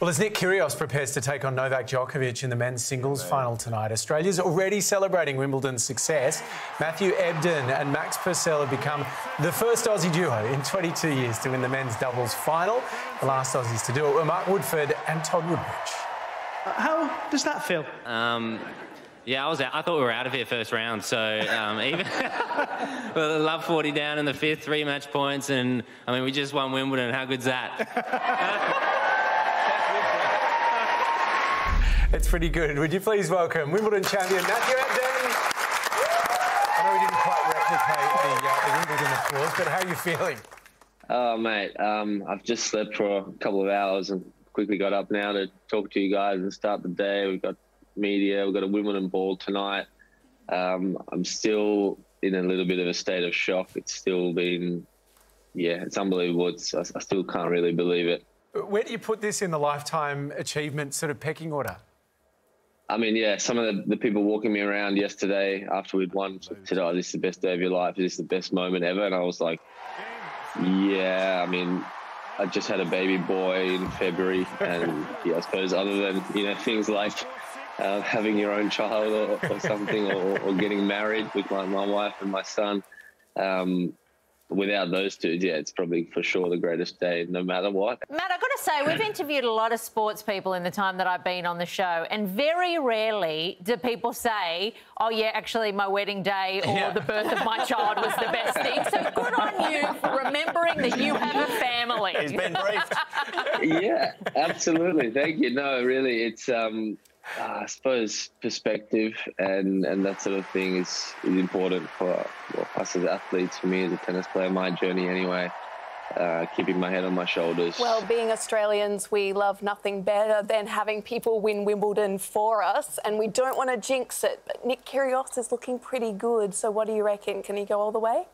Well, as Nick Kyrgios prepares to take on Novak Djokovic in the men's singles final tonight, Australia's already celebrating Wimbledon's success. Matthew Ebden and Max Purcell have become the first Aussie duo in 22 years to win the men's doubles final. The last Aussies to do it were Mark Woodforde and Todd Woodbridge. How does that feel? Yeah, I was out. I thought we were out of here first round, so even... Love 40 down in the fifth, 3 match points, and, I mean, we just won Wimbledon. How good's that? It's pretty good. Would you please welcome Wimbledon champion Matthew Ebden? I know we didn't quite replicate the Wimbledon, of course, but how are you feeling? Oh, mate, I've just slept for a couple of hours and quickly got up now to talk to you guys and start the day. We've got media, we've got a Wimbledon ball tonight. I'm still in a little bit of a state of shock. It's still been, yeah, it's unbelievable. I still can't really believe it. Where do you put this in the lifetime achievement sort of pecking order? I mean, yeah, some of the people walking me around yesterday after we'd won said, oh, this is the best day of your life, this is the best moment ever. And I was like, yeah, I mean, I just had a baby boy in February. And yeah, I suppose other than, you know, things like having your own child or something or getting married with my wife and my son, without those two, yeah, it's probably for sure the greatest day, no matter what. Matt, I've got to say, we've interviewed a lot of sports people in the time that I've been on the show, and very rarely do people say, oh, yeah, actually, my wedding day or the birth of my child was the best thing. So good on you for remembering that you have a family. He's been briefed. Yeah, absolutely. Thank you. No, really, it's, I suppose, perspective and that sort of thing is important for us as athletes, for me as a tennis player, my journey anyway, keeping my head on my shoulders. Well, being Australians, we love nothing better than having people win Wimbledon for us, and we don't want to jinx it, but Nick Kyrgios is looking pretty good, so what do you reckon? Can he go all the way?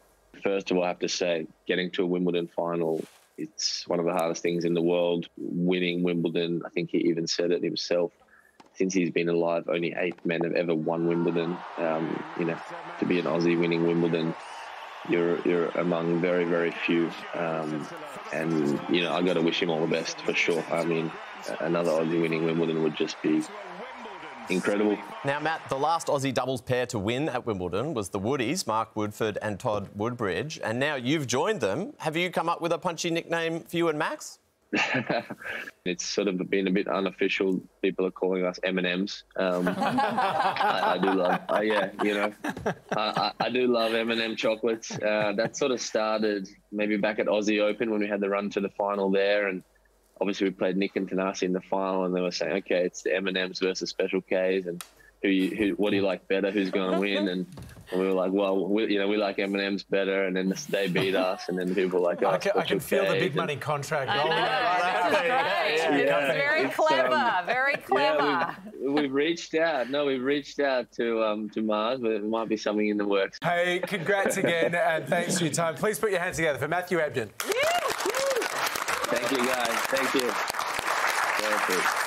First of all, I have to say, getting to a Wimbledon final, it's one of the hardest things in the world. Winning Wimbledon, I think he even said it himself, since he's been alive, only 8 men have ever won Wimbledon. You know, to be an Aussie winning Wimbledon, you're among very, very few. And, you know, I got to wish him all the best for sure. I mean, another Aussie winning Wimbledon would just be incredible. Now, Matt, the last Aussie doubles pair to win at Wimbledon was the Woodies, Mark Woodforde and Todd Woodbridge. And now you've joined them. Have you come up with a punchy nickname for you and Max? It's sort of been a bit unofficial. People are calling us M&Ms. I do love, yeah, you know, I do love M&M chocolates. That sort of started maybe back at Aussie Open when we had the run to the final there, and obviously we played Nick and Tanasi in the final, and they were saying, okay, it's the M&Ms versus Special Ks, and what do you like better? Who's going to win? And we were like, well, you know, we like M&M's better. And then they beat us. And then people were like, oh, I can feel the big money contract. I know. That's very clever. Very clever. Yeah, we've reached out. No, we've reached out to Mars, but it might be something in the works. Hey, congrats again, and thanks for your time. Please put your hands together for Matthew Ebden. Thank you, guys. Thank you. Perfect.